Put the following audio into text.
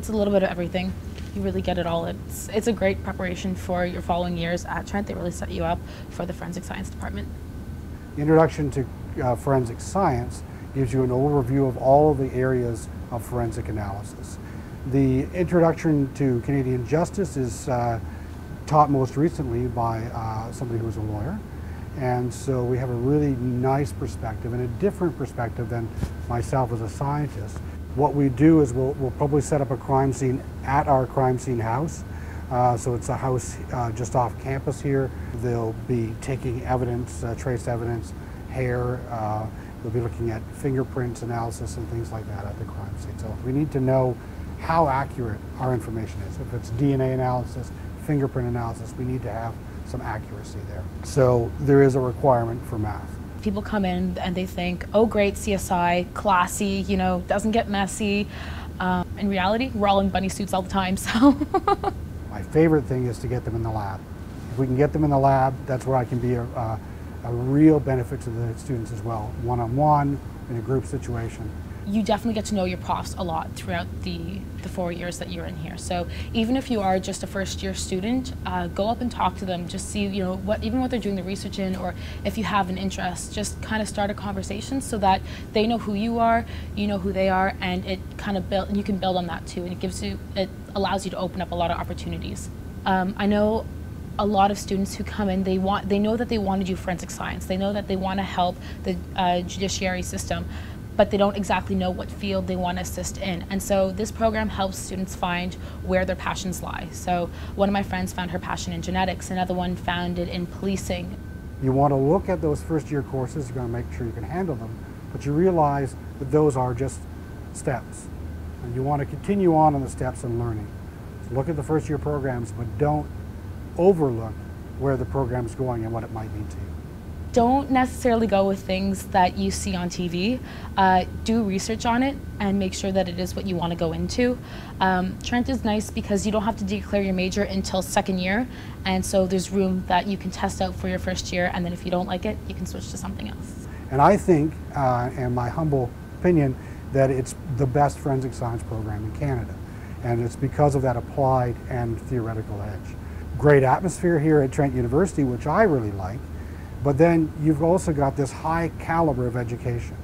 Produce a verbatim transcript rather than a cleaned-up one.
it's a little bit of everything. You really get it all. It's, it's a great preparation for your following years at Trent. They really set you up for the forensic science department. The introduction to uh, forensic science gives you an overview of all of the areas of forensic analysis. The introduction to Canadian justice is uh, taught most recently by uh, somebody who's a lawyer. And so we have a really nice perspective and a different perspective than myself as a scientist. What we do is we'll, we'll probably set up a crime scene at our crime scene house. Uh, so it's a house uh, just off campus here. They'll be taking evidence, uh, trace evidence, hair. Uh, they'll be looking at fingerprints analysis and things like that at the crime scene. So we need to know how accurate our information is. If it's D N A analysis, fingerprint analysis, we need to have some accuracy there. So there is a requirement for math. People come in and they think, oh great, C S I, classy, you know, doesn't get messy. Um, in reality, we're all in bunny suits all the time, so. My favorite thing is to get them in the lab. If we can get them in the lab, that's where I can be a, a, a real benefit to the students as well, one-on-one, in a group situation. You definitely get to know your profs a lot throughout the, the four years that you're in here. So even if you are just a first year student, uh, go up and talk to them, just see, you know, what even what they're doing the research in, or if you have an interest, just kind of start a conversation so that they know who you are, you know who they are, and it kind of build, and you can build on that too, and it gives you, it allows you to open up a lot of opportunities. Um, I know a lot of students who come in, they want, they know that they want to do forensic science, they know that they want to help the uh, judiciary system, but they don't exactly know what field they want to assist in. And so this program helps students find where their passions lie. So one of my friends found her passion in genetics, another one found it in policing. You want to look at those first year courses, you're going to make sure you can handle them, but you realize that those are just steps. And you want to continue on in the steps and learning. So look at the first year programs, but don't overlook where the program is going and what it might mean to you. Don't necessarily go with things that you see on T V. Uh, do research on it and make sure that it is what you want to go into. Um, Trent is nice because you don't have to declare your major until second year, and so there's room that you can test out for your first year, and then if you don't like it, you can switch to something else. And I think, uh, in my humble opinion, that it's the best forensic science program in Canada, and it's because of that applied and theoretical edge. Great atmosphere here at Trent University, which I really like. But then you've also got this high caliber of education.